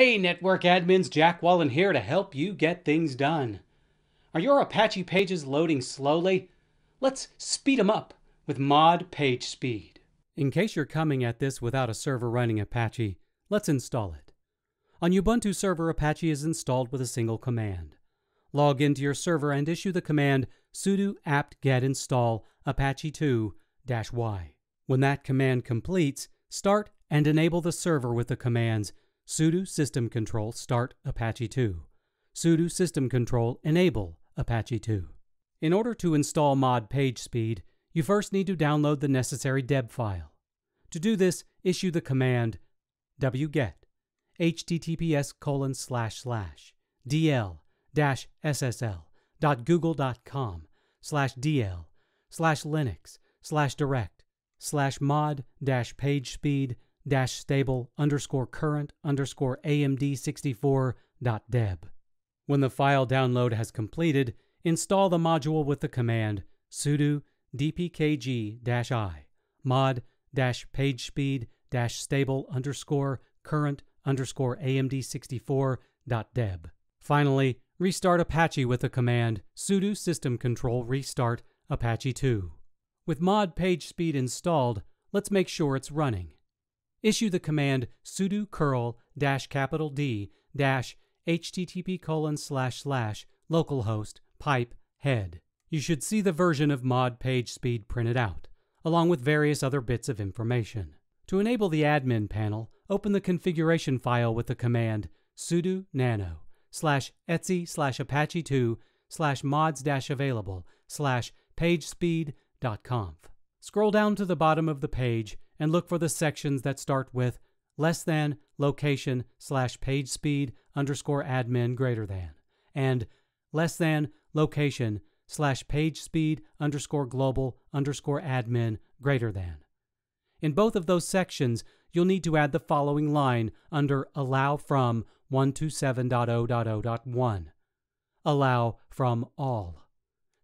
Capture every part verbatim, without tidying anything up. Hey network admins, Jack Wallen here to help you get things done. Are your Apache pages loading slowly? Let's speed them up with mod pagespeed. In case you're coming at this without a server running Apache, let's install it. On Ubuntu server, Apache is installed with a single command. Log into your server and issue the command sudo apt-get install apache two dash y. When that command completes, start and enable the server with the commands sudo systemctl start apache two, sudo systemctl enable apache two. In order to install mod pagespeed, you first need to download the necessary deb file. To do this, issue the command wget https colon slash slash dl dash ssl dot google dot com slash dl slash linux slash direct slash mod dash pagespeed dash stable underscore current underscore amd64.deb. When the file download has completed, install the module with the command sudo dpkg-i mod dash pagespeed dash stable underscore current underscore amd64.deb. Finally, restart Apache with the command sudo systemctl restart apache two. With mod pagespeed installed, let's make sure it's running. Issue the command sudo curl dash capital D dash http colon slash slash localhost pipe head. You should see the version of mod pagespeed printed out, along with various other bits of information. To enable the admin panel, open the configuration file with the command sudo nano slash etsy slash apache two slash mods dash available slash pagespeed.conf. Scroll down to the bottom of the page and look for the sections that start with less than location slash pagespeed underscore admin greater than and less than location slash pagespeed underscore global underscore admin greater than. In both of those sections, you'll need to add the following line under allow from one twenty-seven dot zero dot zero dot one. Allow from all.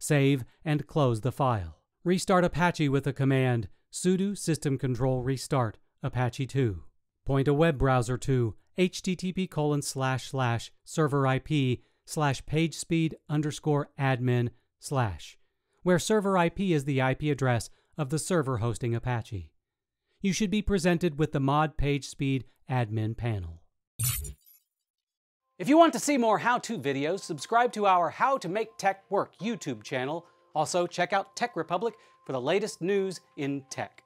Save and close the file. Restart Apache with the command sudo systemctl restart apache two. Point a web browser to http colon slash slash server ip slash pagespeed underscore admin slash, where server I P is the I P address of the server hosting Apache. You should be presented with the mod pagespeed admin panel. If you want to see more how-to videos, subscribe to our How to Make Tech Work YouTube channel. Also, check out TechRepublic for the latest news in tech.